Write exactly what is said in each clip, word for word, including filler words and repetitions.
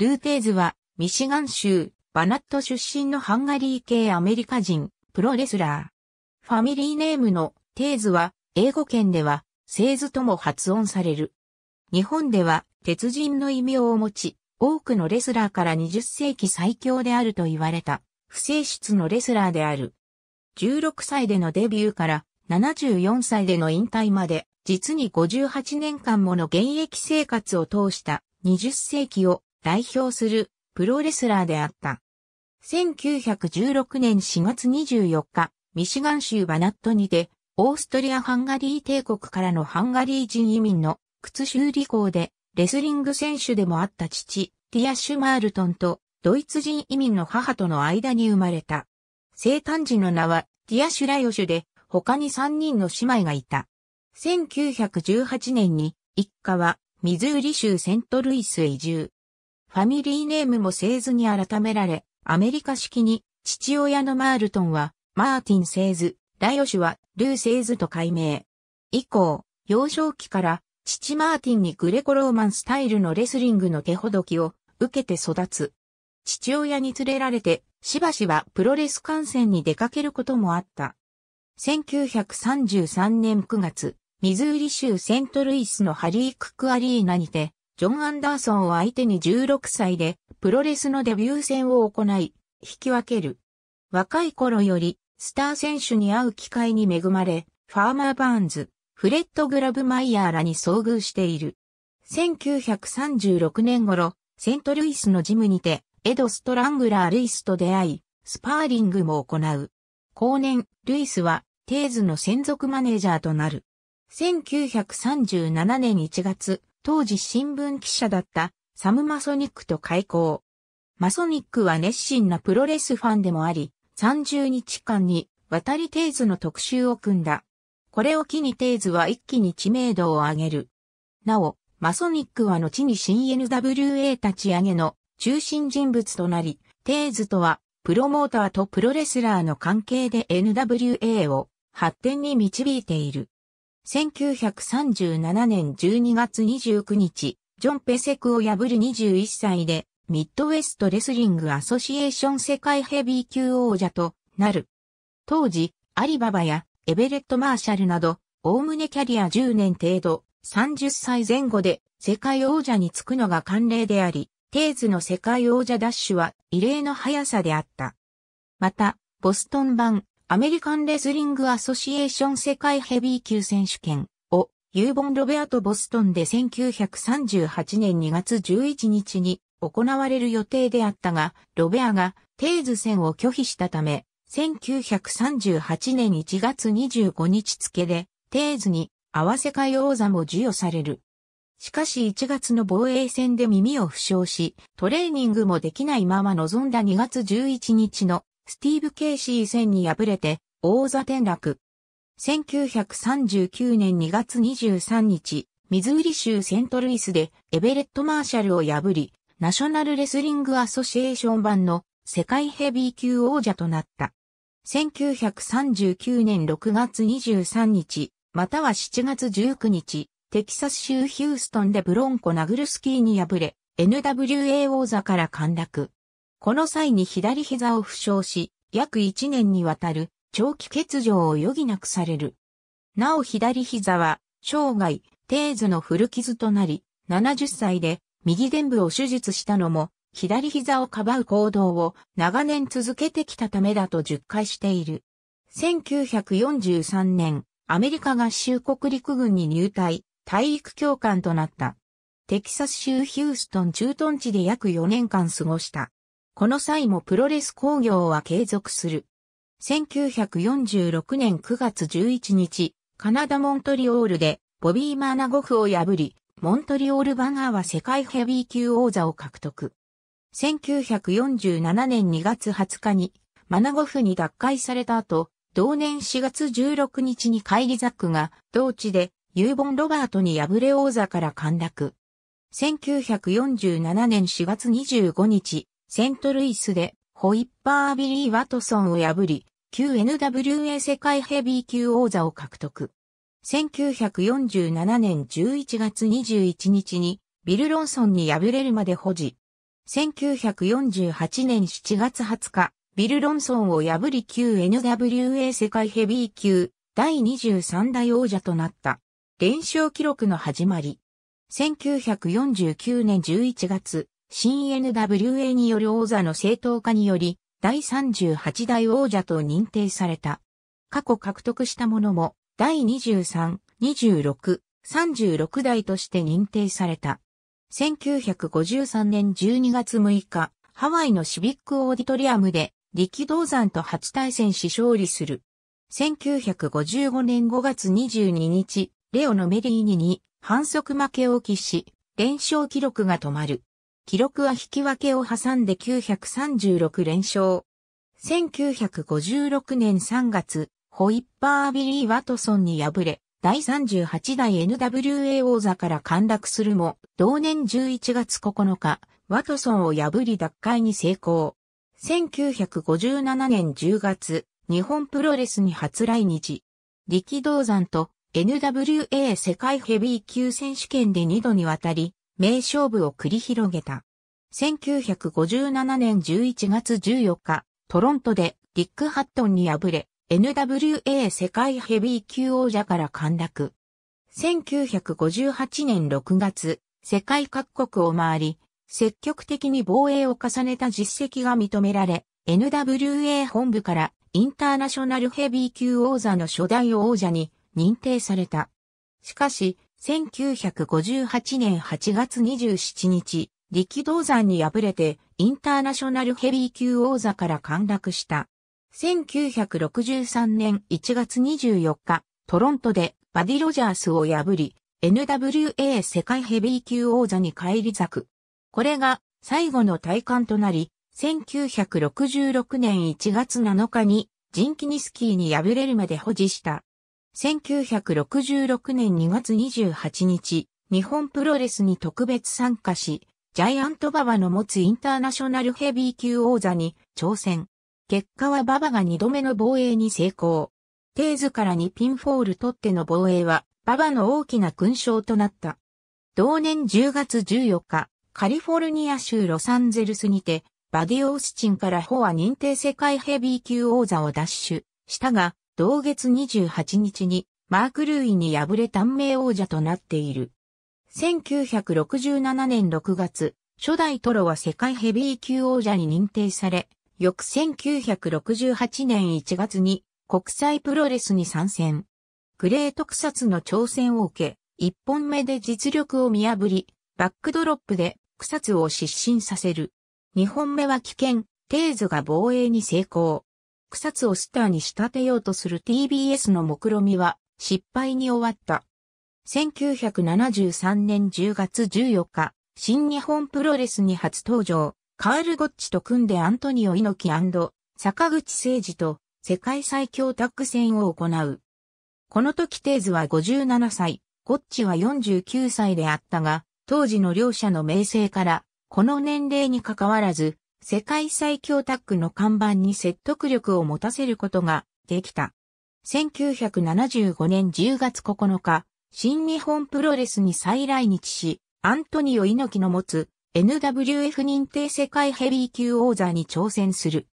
ルーテーズは、ミシガン州、バナット出身のハンガリー系アメリカ人、プロレスラー。ファミリーネームのテーズは、英語圏では、セーズとも発音される。日本では、鉄人の異名を持ち、多くのレスラーからにじゅっ世紀最強であると言われた、不正室のレスラーである。じゅうろく歳でのデビューから、ななじゅうよん歳での引退まで、実にごじゅうはち年間もの現役生活を通した、にじゅっ世紀を代表する、プロレスラーであった。せんきゅうひゃくじゅうろく年し月にじゅうよっ日、ミシガン州バナットにて、オーストリア・ハンガリー帝国からのハンガリー人移民の靴修理工で、レスリング選手でもあった父、ティア・シュマールトンと、ドイツ人移民の母との間に生まれた。生誕時の名は、ティア・シュラヨシュで、他にさん人の姉妹がいた。せんきゅうひゃくじゅうはち年に、一家は、ミズーリ州セントルイスへ移住。ファミリーネームもセーズに改められ、アメリカ式に、父親のマールトンは、マーティン・セーズ、ラヨシュは、ルー・セーズと改名。以降、幼少期から、父マーティンにグレコローマンスタイルのレスリングの手ほどきを受けて育つ。父親に連れられて、しばしばプロレス観戦に出かけることもあった。せんきゅうひゃくさんじゅうさん年く月、ミズーリ州セントルイスのハリー・クックアリーナにて、ジョン・アンダーソンを相手にじゅうろく歳でプロレスのデビュー戦を行い、引き分ける。若い頃よりスター選手に会う機会に恵まれ、ファーマー・バーンズ、フレッド・グラブマイヤーらに遭遇している。せんきゅうひゃくさんじゅうろく年頃、セントルイスのジムにて、エド・ストラングラー・ルイスと出会い、スパーリングも行う。後年、ルイスは、テーズの専属マネージャーとなる。せんきゅうひゃくさんじゅうなな年いち月、当時新聞記者だったサム・マソニックと邂逅。マソニックは熱心なプロレスファンでもあり、さんじゅう日間に渡りテーズの特集を組んだ。これを機にテーズは一気に知名度を上げる。なお、マソニックは後に新 エヌダブリューエー 立ち上げの中心人物となり、テーズとはプロモーターとプロレスラーの関係で エヌダブリューエー を発展に導いている。せんきゅうひゃくさんじゅうなな年じゅうに月にじゅうく日、ジョン・ペセクを破るにじゅういっ歳で、ミッドウェストレスリングアソシエーション世界ヘビー級王者となる。当時、アリババやエベレット・マーシャルなど、おおむねキャリアじゅう年程度、さんじゅっ歳前後で世界王者につくのが慣例であり、テーズの世界王者ダッシュは異例の速さであった。また、ボストン版アメリカンレスリングアソシエーション世界ヘビー級選手権をユーボン・ロベアト・ボストンでせんきゅうひゃくさんじゅうはち年に月じゅういち日に行われる予定であったが、ロベアがテーズ戦を拒否したため、せんきゅうひゃくさんじゅうはち年いち月にじゅうご日付で、テーズに合わせ界王座も授与される。しかしいち月の防衛戦で耳を負傷し、トレーニングもできないまま臨んだに月じゅういち日のスティーブ・ケイシー戦に敗れて王座転落。せんきゅうひゃくさんじゅうきゅう年に月にじゅうさん日、ミズーリ州セントルイスでエベレット・マーシャルを破り、ナショナルレスリングアソシエーション版の世界ヘビー級王者となった。せんきゅうひゃくさんじゅうきゅう年ろく月にじゅうさん日、またはしち月じゅうく日、テキサス州ヒューストンでブロンコ・ナグルスキーに敗れ、エヌダブリューエー 王座から陥落。この際に左膝を負傷し、約いち年にわたる長期欠場を余儀なくされる。なお左膝は、生涯、テーズの古傷となり、ななじゅっ歳で右臀部を手術したのも、左膝をかばう行動を長年続けてきたためだと述懐している。せんきゅうひゃくよんじゅうさん年、アメリカ合衆国陸軍に入隊、体育教官となった。テキサス州ヒューストン駐屯地で約よ年間過ごした。この際もプロレス興行は継続する。せんきゅうひゃくよんじゅうろく年く月じゅういち日、カナダ・モントリオールでボビー・マーナゴフを破り、モントリオール・バガーは世界ヘビー級王座を獲得。せんきゅうひゃくよんじゅうなな年に月はつ日にマナゴフに奪回された後、同年し月じゅうろく日にカイリ・ザックが同地でユーボン・ロバートに敗れ王座から陥落。せんきゅうひゃくよんじゅうなな年し月にじゅうご日、セントルイスでホイッパー・ビリー・ワトソンを破り、旧 エヌダブリューエー 世界ヘビー級王座を獲得。せんきゅうひゃくよんじゅうなな年じゅういち月にじゅういち日にビル・ロンソンに敗れるまで保持。せんきゅうひゃくよんじゅうはちねんしちがつはつか、ビル・ロンソンを破り旧 エヌダブリューエー 世界ヘビー級だいにじゅうさんだい王者となった。連勝記録の始まり。せんきゅうひゃくよんじゅうきゅうねんじゅういちがつ、新 エヌダブリューエー による王座の正当化により、だいさんじゅうはちだい王者と認定された。過去獲得したものも、だいにじゅうさん、にじゅうろく、さんじゅうろくだいとして認定された。せんきゅうひゃくごじゅうさんねんじゅうにがつむいか、ハワイのシビックオーディトリアムで、力道山と初対戦し勝利する。せんきゅうひゃくごじゅうごねんごがつにじゅうににち、レオのメリーニに反則負けを喫し、連勝記録が止まる。記録は引き分けを挟んできゅうひゃくさんじゅうろく連勝。せんきゅうひゃくごじゅうろくねんさんがつ、ホイッパービリー・ワトソンに敗れ、だいさんじゅうはちだい エヌダブリューエー 王座から陥落するも、同年じゅういちがつここのか、ワトソンを破り奪回に成功。せんきゅうひゃくごじゅうななねんじゅうがつ、日本プロレスに初来日。力道山と エヌダブリューエー 世界ヘビー級選手権でにどにわたり、名勝負を繰り広げた。せんきゅうひゃくごじゅうななねんじゅういちがつじゅうよっか、トロントでリック・ハットンに敗れ、エヌダブリューエー 世界ヘビー級王者から陥落。せんきゅうひゃくごじゅうはちねんろくがつ、世界各国を回り、積極的に防衛を重ねた実績が認められ、エヌダブリューエー 本部からインターナショナルヘビー級王座の初代王者に認定された。しかし、せんきゅうひゃくごじゅうはちねんはちがつにじゅうしちにち、力道山に敗れてインターナショナルヘビー級王座から陥落した。せんきゅうひゃくろくじゅうさんねんいちがつにじゅうよっか、トロントでバディ・ロジャースを破り、エヌダブリューエー 世界ヘビー級王座に返り咲く。これが最後の戴冠となり、せんきゅうひゃくろくじゅうろくねんいちがつなのかにジンキニスキーに敗れるまで保持した。せんきゅうひゃくろくじゅうろくねんにがつにじゅうはちにち、日本プロレスに特別参加し、ジャイアント馬場の持つインターナショナルヘビー級王座に挑戦。結果は馬場がにどめの防衛に成功。テーズからにピンフォール取っての防衛は、馬場の大きな勲章となった。同年じゅうがつじゅうよっか、カリフォルニア州ロサンゼルスにて、バディ・オースチンからエフオーア認定世界ヘビー級王座を奪取したが、同月にじゅうはちにちにマーク・ルーイに敗れ短命王者となっている。せんきゅうひゃくろくじゅうななねんろくがつ、初代トロは世界ヘビー級王者に認定され、翌せんきゅうひゃくろくじゅうはちねんいちがつに国際プロレスに参戦。グレート草津の挑戦を受け、一本目で実力を見破り、バックドロップで草津を失神させる。二本目は危険、テーズが防衛に成功。草津をスターに仕立てようとする ティービーエス の目論みは失敗に終わった。せんきゅうひゃくななじゅうさんねんじゅうがつじゅうよっか、新日本プロレスに初登場。カール・ゴッチと組んでアントニオ猪木&坂口誠二と世界最強タッグ戦を行う。この時テーズはごじゅうななさい、ゴッチはよんじゅうきゅうさいであったが、当時の両者の名声から、この年齢に関わらず、世界最強タッグの看板に説得力を持たせることができた。せんきゅうひゃくななじゅうごねんじゅうがつここのか、新日本プロレスに再来日し、アントニオ猪木の持つ、エヌダブリューエフ 認定世界ヘビー級王座に挑戦する。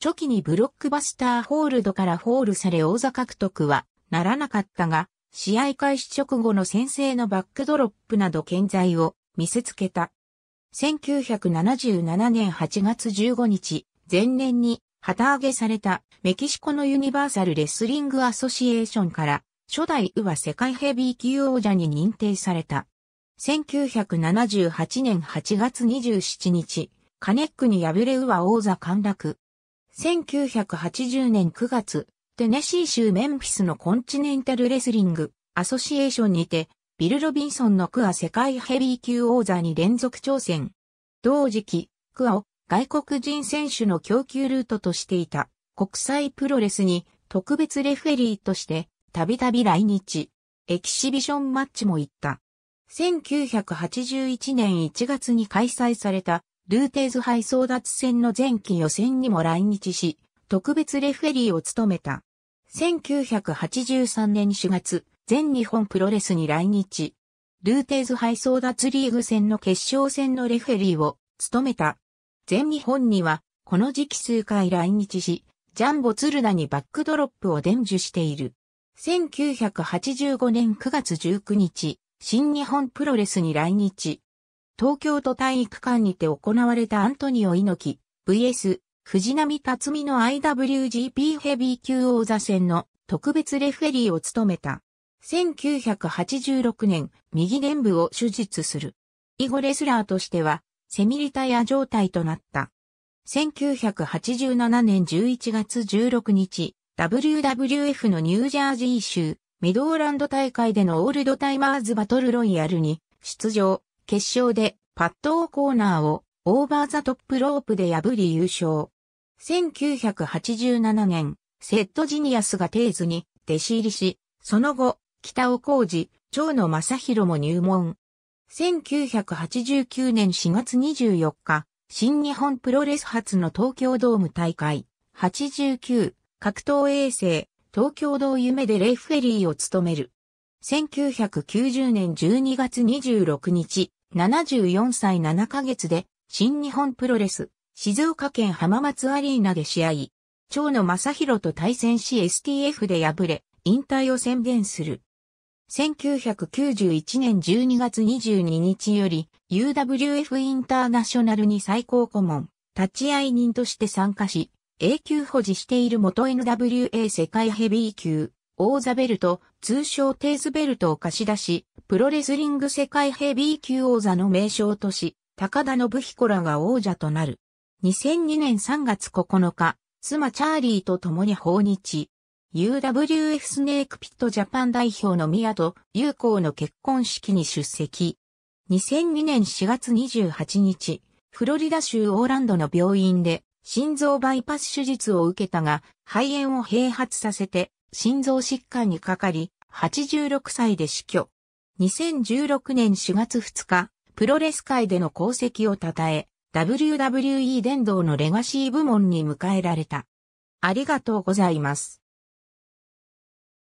初期にブロックバスターホールドからホールされ王座獲得はならなかったが、試合開始直後の先制のバックドロップなど健在を見せつけた。せんきゅうひゃくななじゅうななねんはちがつじゅうごにち、前年に旗揚げされたメキシコのユニバーサルレスリングアソシエーションから初代ユーエー世界ヘビー級王者に認定された。せんきゅうひゃくななじゅうはちねんはちがつにじゅうしちにち、カネックに敗れユーエー王座陥落。せんきゅうひゃくはちじゅうねんくがつ、テネシー州メンフィスのコンチネンタルレスリングアソシエーションにて、ビル・ロビンソンのクア世界ヘビー級王座に連続挑戦。同時期、クアを外国人選手の供給ルートとしていた国際プロレスに特別レフェリーとしてたびたび来日、エキシビションマッチも行った。せんきゅうひゃくはちじゅういちねんいちがつに開催されたルーテーズ杯争奪戦の前期予選にも来日し、特別レフェリーを務めた。せんきゅうひゃくはちじゅうさんねんしがつ、全日本プロレスに来日。ルーテーズ杯争奪リーグ戦の決勝戦のレフェリーを務めた。全日本には、この時期数回来日し、ジャンボ鶴田にバックドロップを伝授している。せんきゅうひゃくはちじゅうごねんくがつじゅうくにち、新日本プロレスに来日。東京都体育館にて行われたアントニオ猪木 ブイエス 藤波辰巳の アイダブリュージーピー ヘビー級王座戦の特別レフェリーを務めた。せんきゅうひゃくはちじゅうろくねん、右臀部を手術する。以後レスラーとしては、セミリタイア状態となった。せんきゅうひゃくはちじゅうななねんじゅういちがつじゅうろくにち、ダブリューダブリューエフ のニュージャージー州、ミドーランド大会でのオールドタイマーズバトルロイヤルに出場。決勝でパット・オーコーナーをオーバーザトップロープで破り優勝。せんきゅうひゃくはちじゅうななねん、セッド・ジニアスがテーズに弟子入りし、その後、北尾浩二、長野正弘も入門。せんきゅうひゃくはちじゅうきゅうねんしがつにじゅうよっか、新日本プロレス初の東京ドーム大会、はちじゅうきゅう、格闘衛星、東京ドー夢でレフェリーを務める。せんきゅうひゃくきゅうじゅうねんじゅうにがつにじゅうろくにち、ななじゅうよんさいななかげつで、新日本プロレス、静岡県浜松アリーナで試合。長野正弘と対戦し エスティーエフ で敗れ、引退を宣言する。せんきゅうひゃくきゅうじゅういちねんじゅうにがつにじゅうににちより、ユーダブリューエフ インターナショナルに最高顧問、立会人として参加し、永久保持している元 エヌダブリューエー 世界ヘビー級、王座ベルト、通称テーズベルトを貸し出し、プロレスリング世界ヘビー級王座の名称とし、高田信彦らが王者となる。にせんにねんさんがつここのか、妻チャーリーと共に訪日。ユーダブリューエフ スネークピットジャパン代表の宮と友好の結婚式に出席。にせんにねんしがつにじゅうはちにち、フロリダ州オーランドの病院で、心臓バイパス手術を受けたが、肺炎を併発させて、心臓疾患にかかり、はちじゅうろくさいで死去。にせんじゅうろくねんしがつふつか、プロレス界での功績を称え、ダブリューダブリューイー 殿堂のレガシー部門に迎えられた。ありがとうございます。